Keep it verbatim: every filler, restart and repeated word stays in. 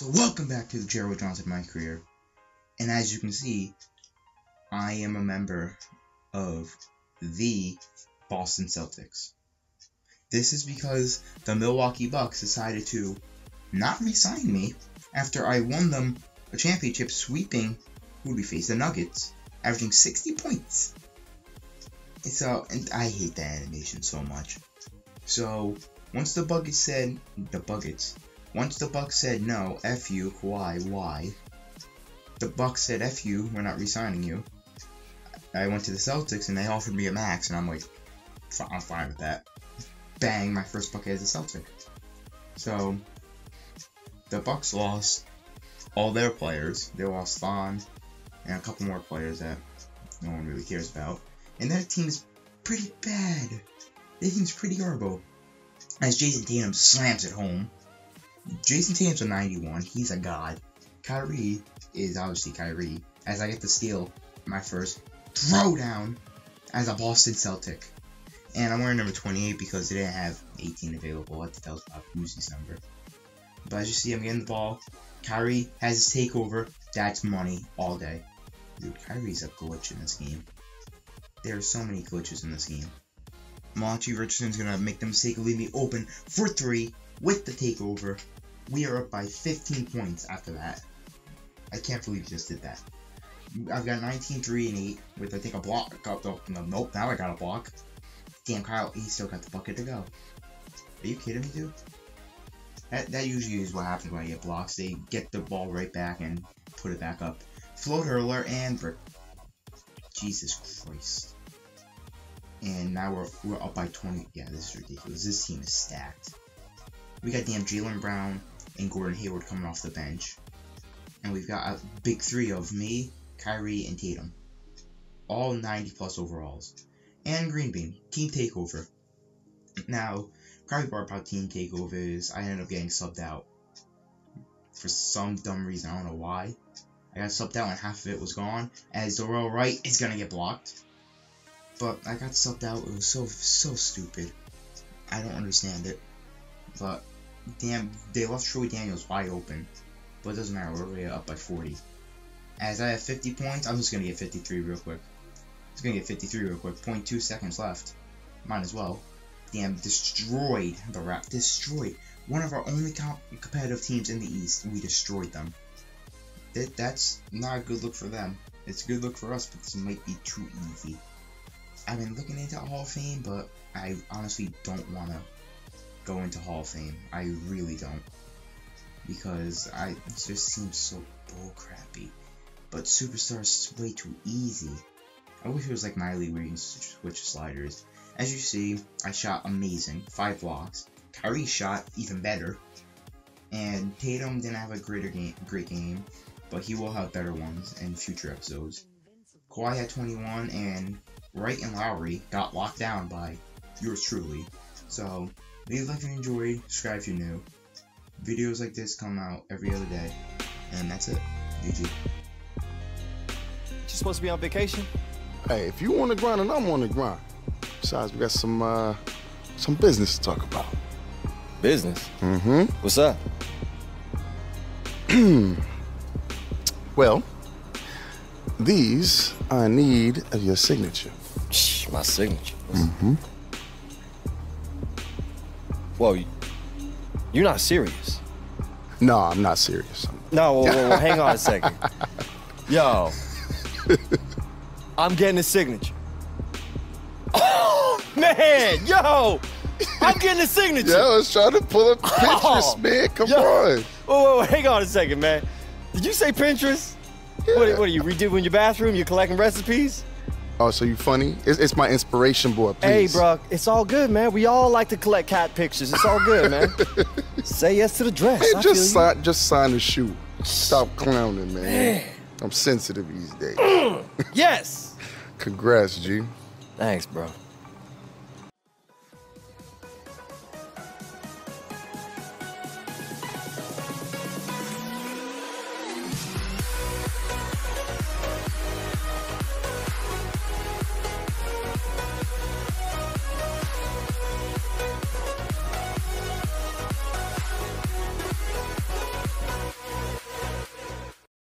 So welcome back to the Gerald Johnson My Career. And as you can see, I am a member of the Boston Celtics. This is because the Milwaukee Bucks decided to not re-sign me after I won them a championship, sweeping who we faced, the Nuggets, averaging sixty points. And so, and I hate that animation so much. So once the Buckets said the Buckets, once the Bucks said no, F you, Kawhi, why? The Bucks said F you, we're not re-signing you. I went to the Celtics and they offered me a max, and I'm like, I'm fine with that. Bang, my first bucket as a Celtic. So the Bucks lost all their players. They lost Vaughn and a couple more players that no one really cares about. And their team's pretty bad. Their team's pretty horrible. As Jason Tatum slams it home. Jason Tatum's a ninety-one. He's a god. Kyrie is obviously Kyrie. As I get to steal my first throwdown as a Boston Celtic. And I'm wearing number twenty-eight because they didn't have eighteen available. I think that was Bob Cousy number. But as you see, I'm getting the ball. Kyrie has his takeover. That's money all day. Dude, Kyrie's a glitch in this game. There are so many glitches in this game. Monty Richardson's going to make the mistake of leaving me open for three with the takeover. We are up by fifteen points after that. I can't believe he just did that. I've got nineteen, three, and eight with, I think, a block. Oh, no, nope, now I got a block. Damn, Kyle, he still got the bucket to go. Are you kidding me, dude? That, that usually is what happens when I get blocks. They get the ball right back and put it back up. Float hurler and rip. Jesus Christ. And now we're, we're up by twenty. Yeah, this is ridiculous. This team is stacked. We got damn Jalen Brown and Gordon Hayward coming off the bench. And we've got a big three of me, Kyrie, and Tatum. All ninety plus overalls. And Green Bean, team takeover. Now, crappy part about team takeover is I ended up getting subbed out. For some dumb reason, I don't know why. I got subbed out and half of it was gone, as Darrell Wright is gonna get blocked. But I got subbed out, it was so, so stupid. I don't understand it. But, damn, they left Troy Daniels wide open. But it doesn't matter, we're already up by forty. As I have fifty points, I'm just gonna get fifty-three real quick. It's gonna get fifty-three real quick. zero point two seconds left. Might as well. Damn, destroyed the rap. Destroyed. One of our only comp competitive teams in the East. We destroyed them. That that's not a good look for them. It's a good look for us, but this might be too easy. I've been looking into Hall of Fame, but I honestly don't want to go into Hall of Fame. I really don't, because I it just seems so bull crappy. But Superstar is way too easy. I wish it was like my league where you can switch sliders. As you see, I shot amazing, five blocks. Kyrie shot even better, and Tatum didn't have a greater game, great game, but he will have better ones in future episodes. Kawhi had twenty-one, and Wright and Lowry got locked down by yours truly. So leave a like if you enjoyed, subscribe if you're new. Videos like this come out every other day, and that's it. G G. She's supposed to be on vacation. Hey, if you want to grind and I'm on the grind. Besides, we got some uh, some business to talk about. Business? Mm-hmm. What's up? Well, these I need of your signature. My signature? Mm-hmm. Whoa, you're not serious. No, I'm not serious. I'm not. No, whoa, whoa, whoa. Hang on a second. Yo. I'm getting a signature. Oh, man, yo, I'm getting a signature. Yo, I was trying to pull up Pinterest, oh, man, come yo. on. Whoa, whoa, whoa, hang on a second, man. Did you say Pinterest? Yeah. What, what are you redoing in your bathroom? You're collecting recipes? Oh, so you funny? It's, it's my inspiration board, please. Hey, bro, it's all good, man. We all like to collect cat pictures. It's all good, man. Say yes to the dress. Hey, I just, feel sign, you. just sign the shoe. Stop clowning, man. man. I'm sensitive these days. Yes. Congrats, G. Thanks, bro.